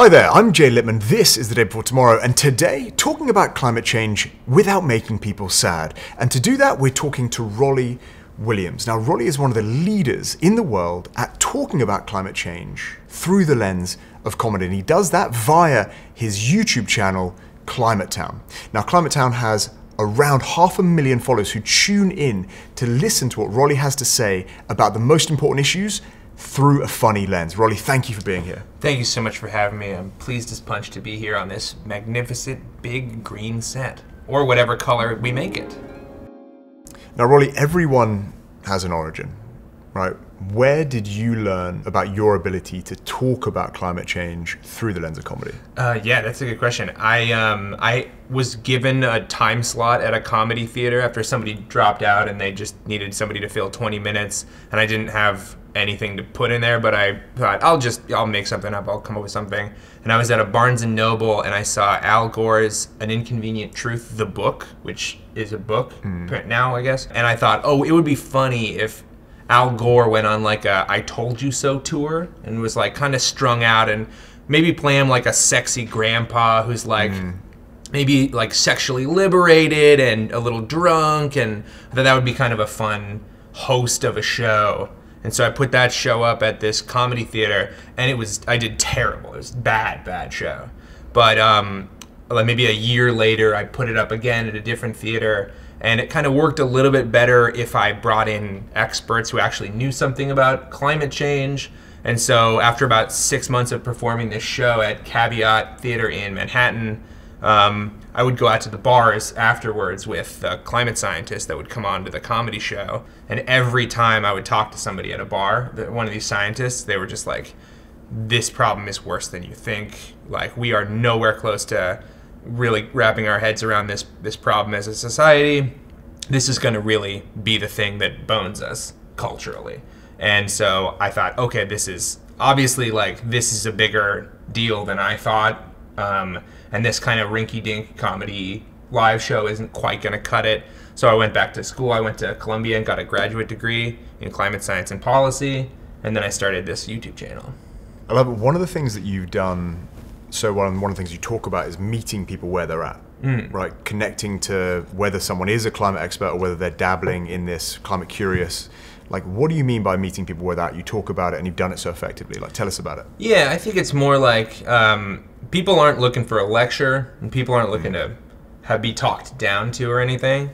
Hi there, I'm Jay Lipman, this is The Day Before Tomorrow, and today, talking about climate change without making people sad. And to do that, we're talking to Rollie Williams. Now, Rollie is one of the leaders in the world at talking about climate change through the lens of comedy, and he does that via his YouTube channel, Climate Town. Now, Climate Town has around 500,000 followers who tune in to listen to what Rollie has to say about the most important issues through a funny lens. Rollie, thank you for being here. Thank you so much for having me. I'm pleased as punch to be here on this magnificent big green set, or whatever color we make it. Now, Rollie, everyone has an origin, right? Where did you learn about your ability to talk about climate change through the lens of comedy? Yeah, that's a good question. I was given a time slot at a comedy theater after somebody dropped out and they just needed somebody to fill 20 minutes, and I didn't have anything to put in there, but I thought, I'll make something up, I'll come up with something. And I was at a Barnes and Noble and I saw Al Gore's An Inconvenient Truth, the book, which is a book now, I guess. And I thought, oh, it would be funny if Al Gore went on like a I Told You So tour and was like kind of strung out and maybe play him like a sexy grandpa who's like, maybe like sexually liberated and a little drunk, and I thought that would be kind of a fun host of a show. And so I put that show up at this comedy theater, and I did terrible. It was bad show. But like maybe a year later, I put it up again at a different theater, and it kind of worked a little bit better if I brought in experts who actually knew something about climate change. And so after about 6 months of performing this show at Caveat Theater in Manhattan, I would go out to the bars afterwards with climate scientists that would come on to the comedy show, and every time I would talk to somebody at a bar, one of these scientists, they were just like, this problem is worse than you think. Like, we are nowhere close to really wrapping our heads around this problem as a society. This is going to really be the thing that bones us culturally. And so I thought, okay, this is obviously like, this is a bigger deal than I thought. And this kind of rinky-dink comedy live show isn't quite going to cut it. So I went back to school. I went to Columbia and got a graduate degree in climate science and policy. And then I started this YouTube channel. I love it. One of the things that you've done so well, and one of the things you talk about, is meeting people where they're at, right? Connecting to whether someone is a climate expert or whether they're dabbling in this, climate curious. Like, what do you mean by meeting people where they're at? You talk about it and you've done it so effectively. Like, tell us about it. Yeah, I think it's more like, people aren't looking for a lecture, and people aren't looking to be talked down to or anything.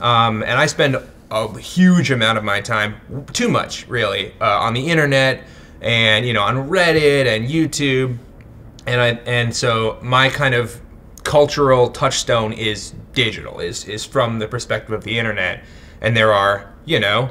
And I spend a huge amount of my time, too much really, on the internet and, you know, on Reddit and YouTube. And so my kind of cultural touchstone is digital, is from the perspective of the internet. And there are, you know,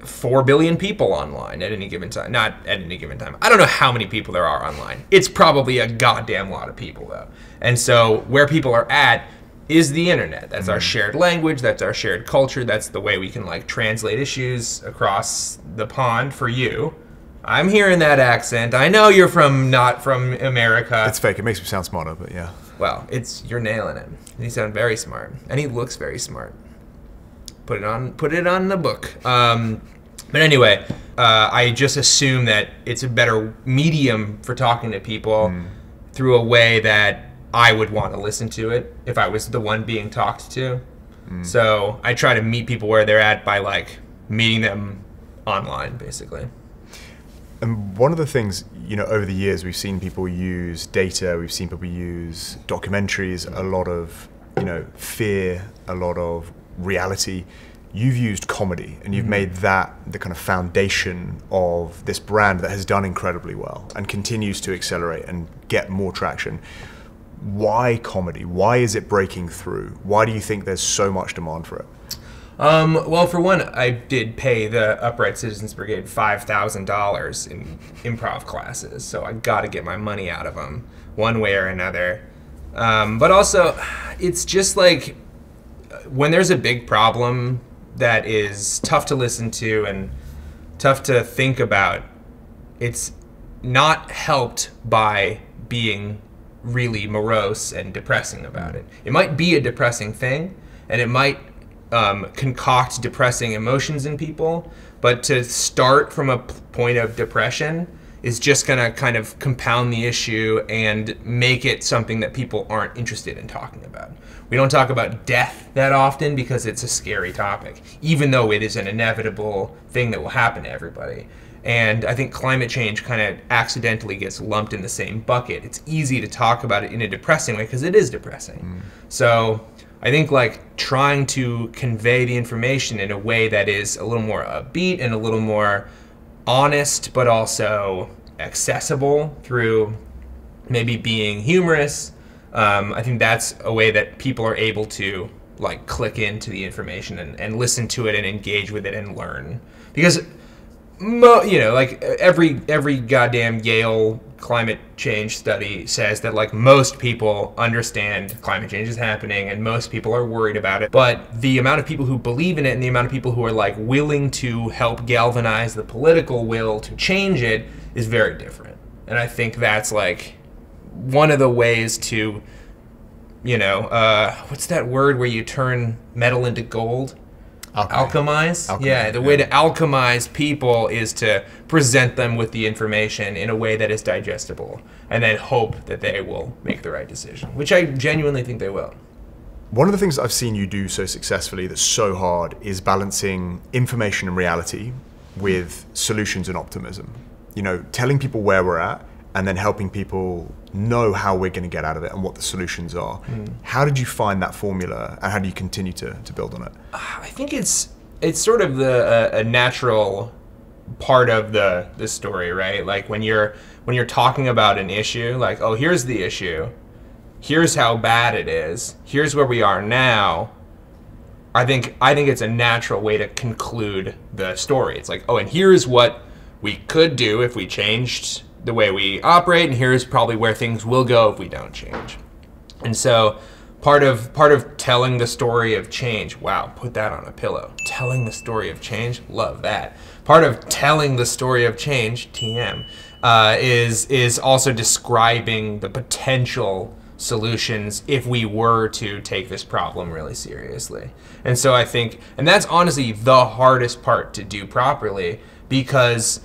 4 billion people online at any given time. Not at any given time. I don't know how many people there are online. It's probably a goddamn lot of people, though. And so where people are at is the internet. That's our shared language. That's our shared culture. That's the way we can like translate issues across the pond for you. I'm hearing that accent. I know you're not from America. It's fake. It makes me sound smarter, but yeah. Well, you're nailing it. And you sound very smart. And he looks very smart. Put it on the book. But anyway, I just assume that it's a better medium for talking to people through a way that I would want to listen to it if I was the one being talked to. So I try to meet people where they're at by like meeting them online, basically. And one of the things, you know, over the years we've seen people use data, we've seen people use documentaries, a lot of, you know, fear, a lot of reality. You've used comedy and you've made that the kind of foundation of this brand that has done incredibly well and continues to accelerate and get more traction. Why comedy? Why is it breaking through? Why do you think there's so much demand for it? Well, for one, I did pay the Upright Citizens Brigade $5,000 in improv classes, so I got to get my money out of them one way or another. But also, it's just like, when there's a big problem that is tough to listen to and tough to think about, it's not helped by being really morose and depressing about it. It might be a depressing thing, and it might concoct depressing emotions in people, but to start from a point of depression is just going to kind of compound the issue and make it something that people aren't interested in talking about. We don't talk about death that often because it's a scary topic, even though it is an inevitable thing that will happen to everybody. And I think climate change kind of accidentally gets lumped in the same bucket. It's easy to talk about it in a depressing way because it is depressing. So I think like trying to convey the information in a way that is a little more upbeat and a little more honest, but also accessible through maybe being humorous. I think that's a way that people are able to like click into the information and listen to it and engage with it and learn. Because you know, like every goddamn Yale climate change study says that like most people understand climate change is happening and most people are worried about it, but the amount of people who believe in it and the amount of people who are like willing to help galvanize the political will to change it is very different. And I think that's like one of the ways to, you know, what's that word where you turn metal into gold? Alchemize? Alchemize? Yeah, the way to alchemize people is to present them with the information in a way that is digestible and then hope that they will make the right decision, which I genuinely think they will. One of the things I've seen you do so successfully that's so hard is balancing information and reality with solutions and optimism. You know, telling people where we're at and then helping people know how we're going to get out of it and what the solutions are. How did you find that formula and how do you continue to build on it? I think it's sort of the a natural part of the story, right? Like when you're talking about an issue, like, oh, here's the issue, here's how bad it is, here's where we are now. I think it's a natural way to conclude the story. It's like, oh, and here's what we could do if we changed the way we operate, and here's probably where things will go if we don't change. And so part of telling the story of change, wow, put that on a pillow. Telling the story of change, love that. Part of telling the story of change, TM, is also describing the potential solutions if we were to take this problem really seriously. And so I think, and that's honestly the hardest part to do properly, because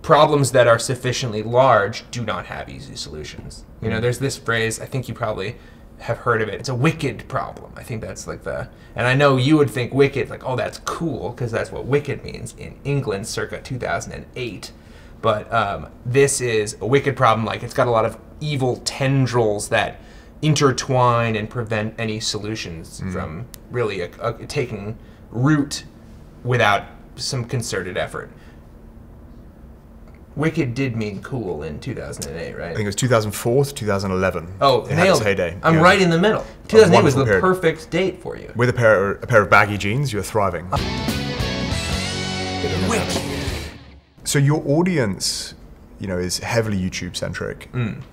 problems that are sufficiently large do not have easy solutions. You know, there's this phrase, I think you probably have heard of it, it's a wicked problem. I think that's like the, and I know you would think wicked, like, oh, that's cool, because that's what wicked means in England circa 2008. But this is a wicked problem, like it's got a lot of evil tendrils that intertwine and prevent any solutions from really taking root without some concerted effort. Wicked did mean cool in 2008, right? I think it was 2004 to 2011. Oh, it nailed heyday. I'm right in the middle. 2008 was the perfect date for you. With a pair of baggy jeans, you're thriving. So your audience, you know, is heavily YouTube-centric.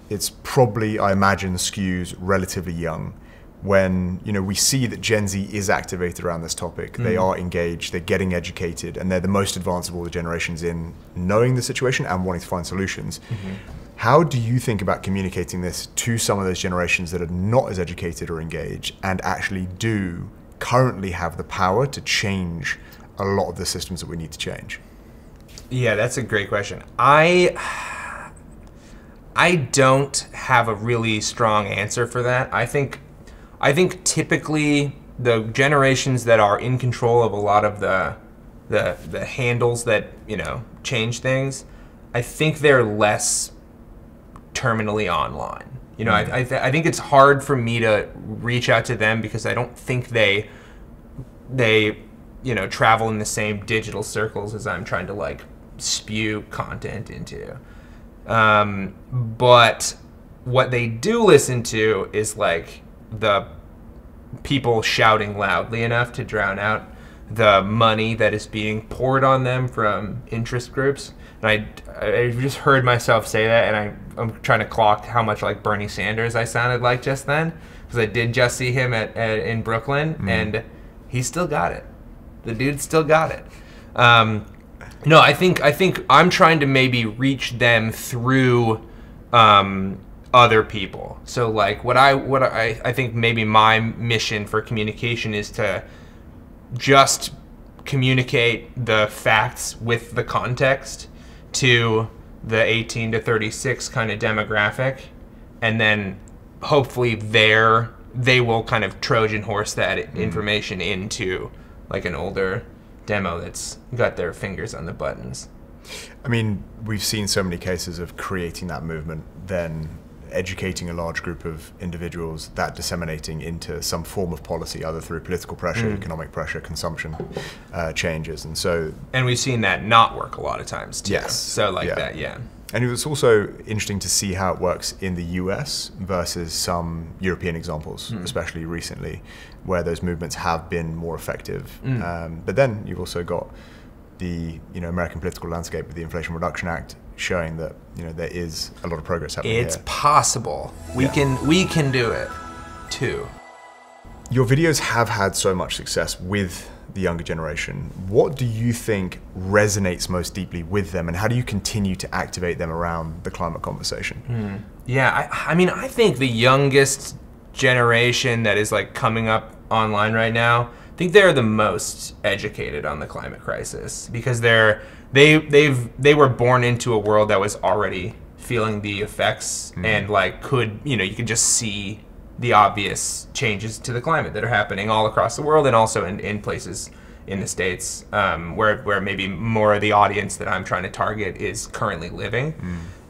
It's probably, I imagine, skews relatively young. When, you know, we see that Gen Z is activated around this topic, they are engaged, they're getting educated, and they're the most advanced of all the generations in knowing the situation and wanting to find solutions. How do you think about communicating this to some of those generations that are not as educated or engaged and actually do currently have the power to change a lot of the systems that we need to change? Yeah, that's a great question. I don't have a really strong answer for that. I think typically the generations that are in control of a lot of the handles that, you know, change things, I think they're less terminally online. You know, I think it's hard for me to reach out to them because I don't think they you know, travel in the same digital circles as I'm trying to like spew content into. But what they do listen to is like the people shouting loudly enough to drown out the money that is being poured on them from interest groups. And I just heard myself say that, and I'm trying to clock how much like Bernie Sanders I sounded like just then, because I did just see him in Brooklyn, and he still got it. The dude still got it. No, I think I'm trying to maybe reach them through other people. So like what I think maybe my mission for communication is to just communicate the facts with the context to the 18 to 36 kind of demographic, and then hopefully they will kind of Trojan horse that information into like an older demo that's got their fingers on the buttons. I mean, we've seen so many cases of creating that movement, then educating a large group of individuals, that disseminating into some form of policy, either through political pressure, economic pressure, consumption changes, and so. And we've seen that not work a lot of times too. Yes. So like that, yeah. And it was also interesting to see how it works in the US versus some European examples, especially recently, where those movements have been more effective. But then you've also got the American political landscape with the Inflation Reduction Act showing that there is a lot of progress happening. It's possible. We can do it too. Your videos have had so much success with the younger generation. What do you think resonates most deeply with them, and how do you continue to activate them around the climate conversation? Yeah, I mean, I think the youngest generation that is like coming up online right now, I think they're the most educated on the climate crisis, because they were born into a world that was already feeling the effects and like you could just see the obvious changes to the climate that are happening all across the world, and also in places in the States where maybe more of the audience that I'm trying to target is currently living.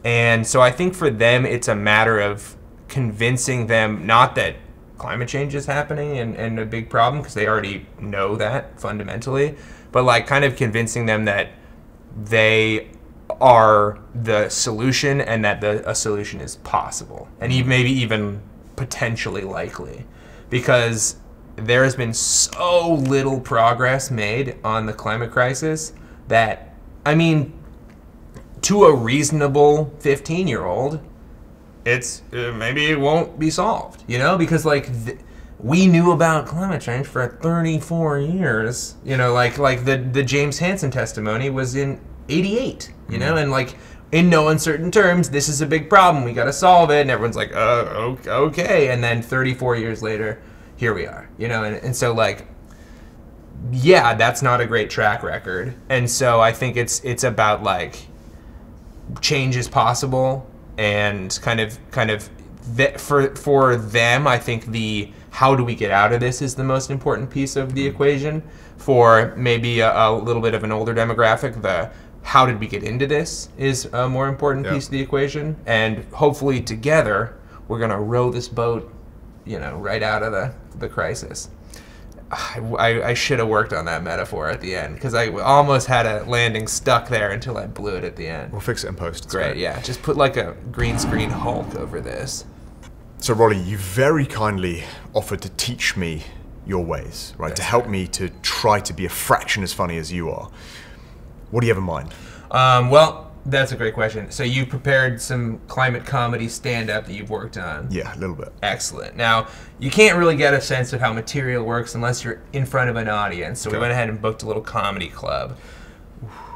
And so I think for them, it's a matter of convincing them not that climate change is happening and a big problem, because they already know that fundamentally, but like kind of convincing them that they are the solution, and that a solution is possible, and maybe even potentially likely, because there has been so little progress made on the climate crisis that, I mean, to a reasonable 15-year-old, maybe it won't be solved, because like we knew about climate change for 34 years, like the James Hansen testimony was in 88, and like in no uncertain terms, this is a big problem, we got to solve it, and everyone's like, oh, okay, and then 34 years later, here we are, and so like, yeah, that's not a great track record, and so I think it's about like change is possible. And for them, I think the how do we get out of this is the most important piece of the equation. For maybe a little bit of an older demographic, the how did we get into this is a more important piece of the equation. And hopefully together, we're gonna row this boat, right out of the crisis. I should have worked on that metaphor at the end, because I almost had a landing stuck there until I blew it at the end. We'll fix it in post. Great, yeah. Just put like a green screen Hulk over this. So Rollie, you very kindly offered to teach me your ways, right? That's to help me to try to be a fraction as funny as you are. What do you have in mind? Well, that's a great question. So you prepared some climate comedy stand-up that you've worked on. Yeah, a little bit. Excellent. Now, you can't really get a sense of how material works unless you're in front of an audience, so we went ahead and booked a little comedy club.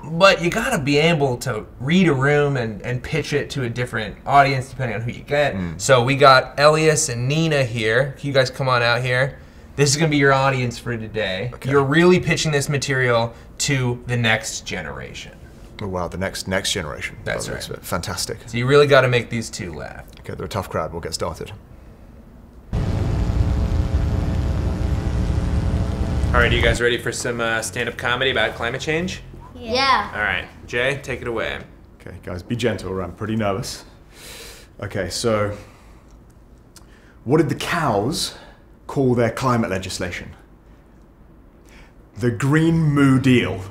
But you gotta be able to read a room and pitch it to a different audience depending on who you get. So we got Elias and Nina here. Can you guys come on out here? This is gonna be your audience for today. You're really pitching this material to the next generation. Oh, wow, the next generation. That's right. Fantastic. So you really got to make these two laugh. Okay, they're a tough crowd. We'll get started. All right, are you guys ready for some stand-up comedy about climate change? Yeah. All right, Jay, take it away. Okay, guys, be gentle. I'm pretty nervous. Okay, so what did the cows call their climate legislation? The Green New Deal.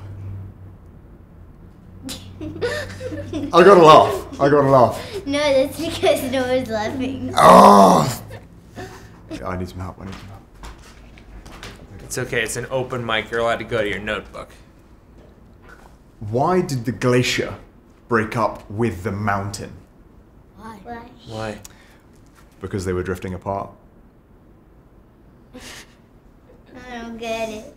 I gotta laugh. No, that's because no one's laughing. Oh! I need some help, It's okay, it's an open mic, you're allowed to go to your notebook. Why did the glacier break up with the mountain? Why? Because they were drifting apart. I don't get it.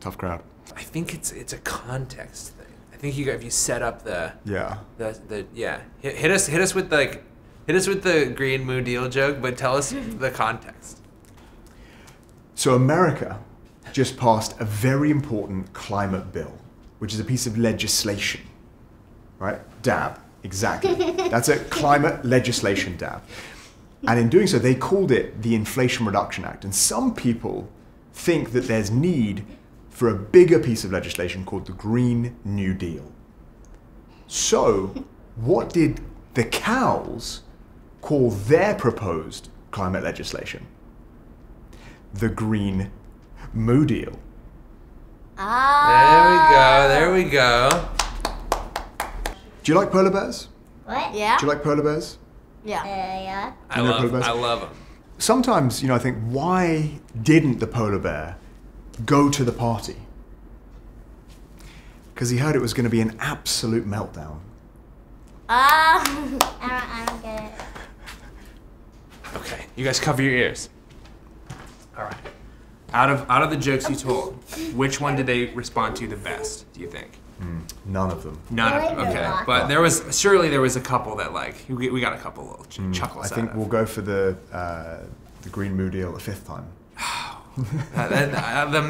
Tough crowd. I think it's a context thing. I think if you set up hit us with like, the Green New Deal joke, but tell us the context. So America just passed a very important climate bill, which is a piece of legislation, right? DAB, Exactly. That's a climate legislation dab. And in doing so, they called it the Inflation Reduction Act. And some people think that there's need for a bigger piece of legislation called the Green New Deal. So what did the cows call their proposed climate legislation? The Green Moo Deal. Ah. There we go, Do you like polar bears? What? Yeah. Do you like polar bears? Yeah. Yeah. I love them. Sometimes, you know, I think, why didn't the polar bear go to the party? Because he heard it was going to be an absolute meltdown. Ah, I don't get it. Okay, you guys cover your ears. All right. Out of the jokes you told, which one did they respond to the best, do you think? None of them. None of them, okay. But there was, surely there was a couple that like, we got a couple little chuckles I think out of. We'll go for the Green Moo Deal the 5th time. the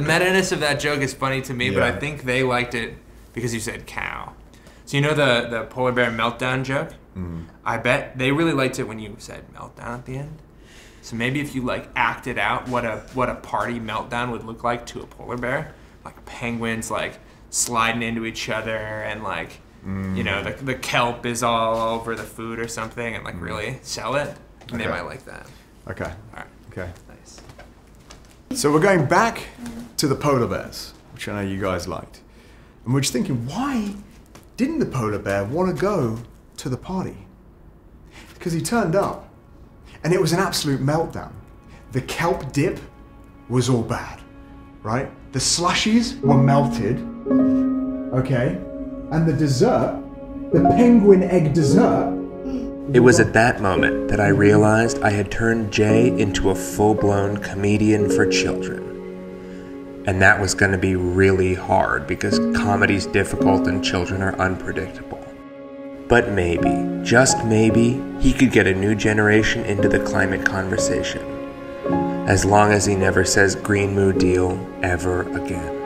meta-ness of that joke is funny to me, but I think they liked it because you said cow. So you know the polar bear meltdown joke? I bet they really liked it when you said meltdown at the end. So maybe if you like acted out what a party meltdown would look like to a polar bear, like penguins like sliding into each other and like, you know, the kelp is all over the food or something and like really sell it, and they might like that. Okay. All right. Okay. Nice. So we're going back to the polar bears, which I know you guys liked. And we're just thinking, why didn't the polar bear want to go to the party? Because he turned up and it was an absolute meltdown. The kelp dip was all bad, right? The slushies were melted, okay? And the dessert, the penguin egg dessert. It was at that moment that I realized I had turned Jay into a full-blown comedian for children. And that was gonna be really hard because comedy's difficult and children are unpredictable. But maybe, just maybe, he could get a new generation into the climate conversation. As long as he never says Green Moo Deal ever again.